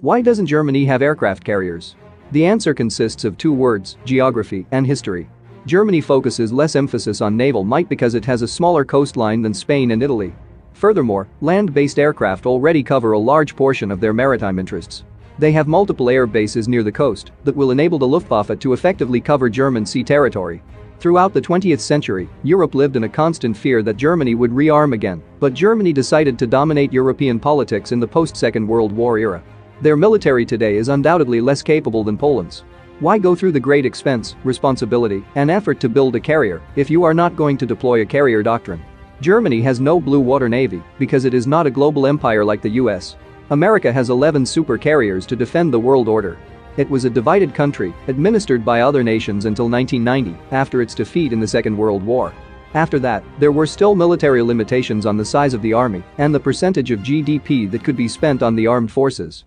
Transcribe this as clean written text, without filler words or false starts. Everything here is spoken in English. Why doesn't Germany have aircraft carriers? The answer consists of two words, geography and history. Germany focuses less emphasis on naval might because it has a smaller coastline than Spain and Italy. Furthermore, land-based aircraft already cover a large portion of their maritime interests. They have multiple air bases near the coast that will enable the Luftwaffe to effectively cover German sea territory. Throughout the 20th century, Europe lived in a constant fear that Germany would rearm again, but Germany decided to dominate European politics in the post-Second World War era. Their military today is undoubtedly less capable than Poland's. Why go through the great expense, responsibility, and effort to build a carrier if you are not going to deploy a carrier doctrine? Germany has no blue water navy because it is not a global empire like the US. America has 11 super carriers to defend the world order. It was a divided country, administered by other nations until 1990, after its defeat in the Second World War. After that, there were still military limitations on the size of the army and the percentage of GDP that could be spent on the armed forces.